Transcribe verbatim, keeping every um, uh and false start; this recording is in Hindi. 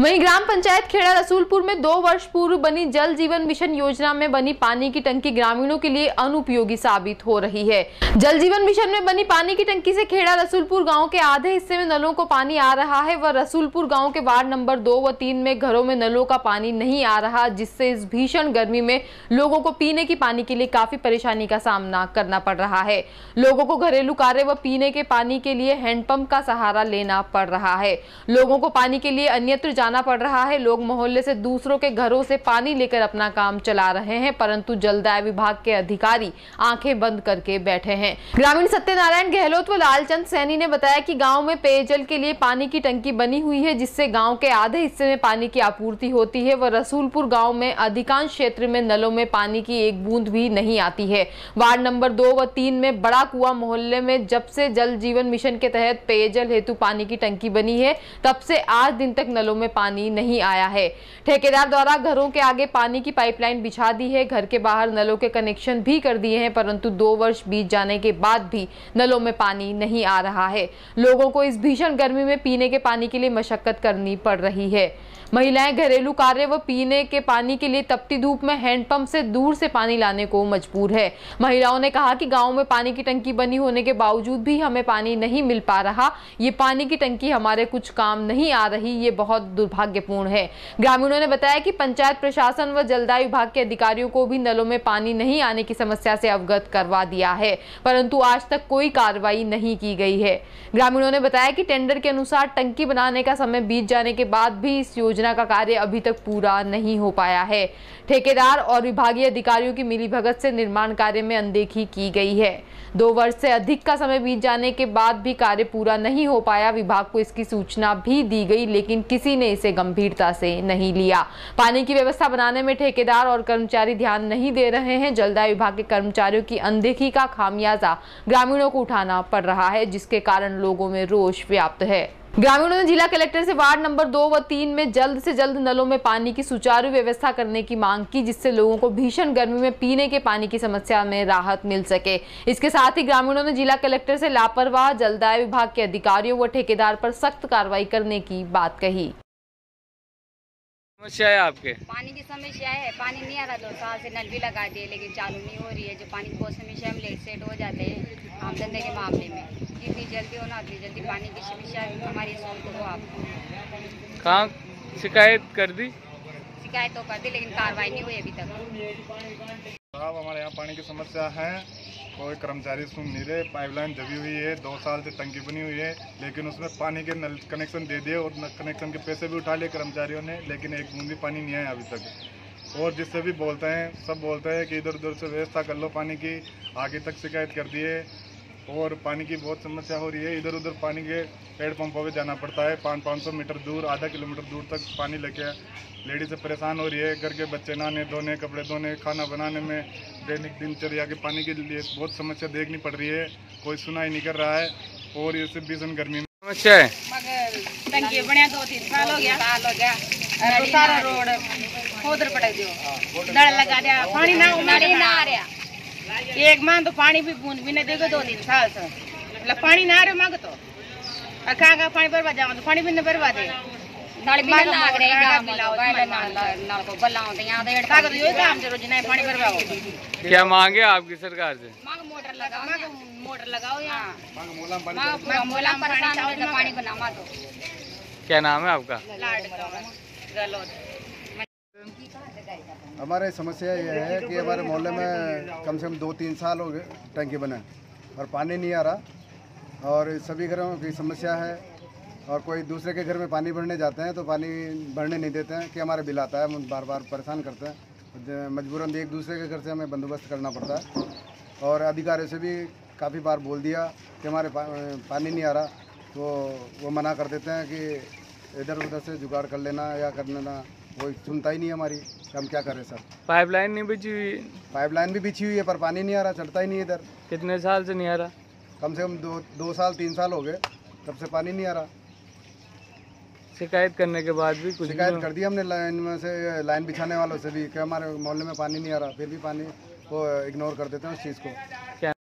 वहीं ग्राम पंचायत खेड़ारसूलपुर में दो वर्ष पूर्व बनी जल जीवन मिशन योजना में बनी पानी की टंकी ग्रामीणों के लिए अनुपयोगी साबित हो रही है। जल जीवन मिशन में बनी पानी की टंकी से खेड़ारसूलपुर गांव के आधे हिस्से में नलों को पानी आ रहा है व रसूलपुर गांव के वार्ड नंबर दो व तीन में घरों में नलों का पानी नहीं आ रहा, जिससे इस भीषण गर्मी में लोगों को पीने की पानी के लिए काफी परेशानी का सामना करना पड़ रहा है। लोगों को घरेलू कार्य व पीने के पानी के लिए हैंडपंप का सहारा लेना पड़ रहा है। लोगों को पानी के लिए अन्यत्र जाना पड़ रहा है। लोग मोहल्ले से दूसरों के घरों से पानी लेकर अपना काम चला रहे हैं, परंतु जलदाय विभाग के अधिकारी आंखें बंद करके बैठे हैं। ग्रामीण सत्यनारायण गहलोत व लालचंद सैनी ने बताया कि गांव में पेयजल के लिए पानी की टंकी बनी हुई है, जिससे गांव के आधे हिस्से में पानी की आपूर्ति होती है व रसूलपुर गांव में अधिकांश क्षेत्र में नलों में पानी की एक बूंद भी नहीं आती है। वार्ड नंबर दो व तीन में बड़ा कुआ मोहल्ले में जब से जल जीवन मिशन के तहत पेयजल हेतु पानी की टंकी बनी है, तब से आज दिन तक नलों में पानी नहीं आया है। ठेकेदार द्वारा घरों के आगे पानी की पाइपलाइन बिछा दी है, घर के बाहर नलों के कनेक्शन भी कर दिए हैं, परंतु दो वर्ष बीत जाने के बाद भी नलों में पानी नहीं आ रहा है। लोगों को इस भीषण गर्मी में पीने के पानी के लिए मशक्कत करनी पड़ रही है। महिलाएं घरेलू कार्य व पीने के पानी के लिए तपती धूप में हैंडपंप से दूर से पानी लाने को मजबूर है। महिलाओं ने कहा कि गांव में पानी की टंकी बनी होने के बावजूद भी हमें पानी नहीं मिल पा रहा। ये पानी की टंकी हमारे कुछ काम नहीं आ रही, ये बहुत दुर्भाग्यपूर्ण है। ग्रामीणों ने बताया कि पंचायत प्रशासन व जलदाय विभाग के अधिकारियों को भी नलों में पानी नहीं आने की समस्या से अवगत करवा दिया है, परंतु आज तक कोई कार्रवाई नहीं की गई है। ग्रामीणों ने बताया कि टेंडर के अनुसार टंकी बनाने का समय बीत जाने के बाद भी इस योजना का कार्य अभी तक पूरा नहीं हो पाया है। ठेकेदार और विभागीय अधिकारियों की मिलीभगत से निर्माण कार्य में अनदेखी की गई है। दो वर्ष से अधिक का समय बीत जाने के बाद भी कार्य पूरा नहीं हो पाया। विभाग को इसकी सूचना भी दी गई, लेकिन किसी ने इसे गंभीरता से नहीं लिया। पानी की व्यवस्था बनाने में ठेकेदार और कर्मचारी ध्यान नहीं दे रहे हैं। जलदाय विभाग के कर्मचारियों की अनदेखी का खामियाजा ग्रामीणों को उठाना पड़ रहा है, जिसके कारण लोगों में रोष व्याप्त है। ग्रामीणों ने जिला कलेक्टर से वार्ड नंबर दो व तीन में जल्द से जल्द नलों में पानी की सुचारू व्यवस्था करने की मांग की, जिससे लोगों को भीषण गर्मी में पीने के पानी की समस्या में राहत मिल सके। इसके साथ ही ग्रामीणों ने जिला कलेक्टर से लापरवाह जलदाय विभाग के अधिकारियों व ठेकेदार पर सख्त कार्रवाई करने की बात कही। समस्या है आपके पानी की समस्या है, पानी नहीं आ रहा। दो साल से नल भी लगा दिए लेकिन चालू नहीं हो रही है। जो पानी की बहुत समस्या है, हम लेट सेट हो जाते हैं आम धंधे के मामले में। जितनी जल्दी होना उतनी जल्दी पानी की समस्या हमारी सॉल्व करो। आप कहाँ शिकायत कर दी? शिकायत तो कर दी लेकिन कार्रवाई नहीं हुई अभी तक। साहब हमारे यहाँ पानी की समस्या है, कोई कर्मचारी सुन नहीं रहे। पाइपलाइन दबी हुई है, दो साल से टंकी बनी हुई है लेकिन उसमें पानी के नल कनेक्शन दे दिए और कनेक्शन के पैसे भी उठा लिए कर्मचारियों ने, लेकिन एक बूंद भी पानी नहीं आया अभी तक। और जिससे भी बोलते हैं सब बोलते हैं कि इधर उधर से व्यवस्था कर लो पानी की, आगे तक शिकायत कर दी है। और पानी की बहुत समस्या हो रही है, इधर उधर पानी के पेड़ पंपों पर जाना पड़ता है। पाँच पाँच सौ मीटर दूर, आधा किलोमीटर दूर तक पानी लेके लेडीज़ें परेशान हो रही है। घर के बच्चे नहाने धोने, कपड़े धोने, खाना बनाने में दैनिक दिनचर्या के पानी के लिए बहुत समस्या देखनी पड़ रही है। कोई सुनाई नहीं कर रहा है और ये सिर्फ भीषण गर्मी में समस्या है। मगर टंकी बने दो तीन साल हो गया, साल हो गया। सारा रोड खोदर पटक दियो, नल लगा दिया, पानी ना उमारी ना आ रहा। एक मान तो पानी भी बूंद भी नहीं देगा दो तीन साल से, मतलब पानी ना आ रहा। मांग तो कहाँ कहाँ पानी बर्बाद जाओ तो पानी भी नहीं बर्बाद है। नाली में लाग रही गांव में लाओ गांव में नाल को बलाओ तो यहां देर तक यो काम जरूर जिने पानी भरवाओ। क्या मांगे आपकी सरकार से? मांग मोटर लगाओ, मांग मोटर लगाओ यहां, मांग मोला बंद, मांग मोला पर पानी को नामा दो। क्या नाम है आपका? हमारे समस्या ये है कि हमारे मोहल्ले में कम से कम दो तीन साल हो गए टंकी बने और पानी नहीं आ रहा और सभी घरों की समस्या है। और कोई दूसरे के घर में पानी भरने जाते हैं तो पानी भरने नहीं देते हैं कि हमारे बिल आता है। हम बार बार परेशान करते हैं, मजबूरन एक दूसरे के घर से हमें बंदोबस्त करना पड़ता है। और अधिकारियों से भी काफ़ी बार बोल दिया कि हमारे पा, पानी नहीं आ रहा, तो वो मना कर देते हैं कि इधर उधर से जुगाड़ कर लेना या कर लेना। वो सुनता ही नहीं हमारी, तो हम क्या करें सर? पाइपलाइन नहीं बिछी हुई? पाइपलाइन भी बिछी हुई है पर पानी नहीं आ रहा, चढ़ता ही नहीं इधर। कितने साल से नहीं आ रहा? कम से कम दो दो साल तीन साल हो गए, तब से पानी नहीं आ रहा। शिकायत करने के बाद भी कुछ शिकायत कर दी हमने लाइन में से, लाइन बिछाने वालों से भी कि हमारे मोहल्ले में पानी नहीं आ रहा, फिर भी पानी को इग्नोर कर देते हैं उस चीज़ को। क्या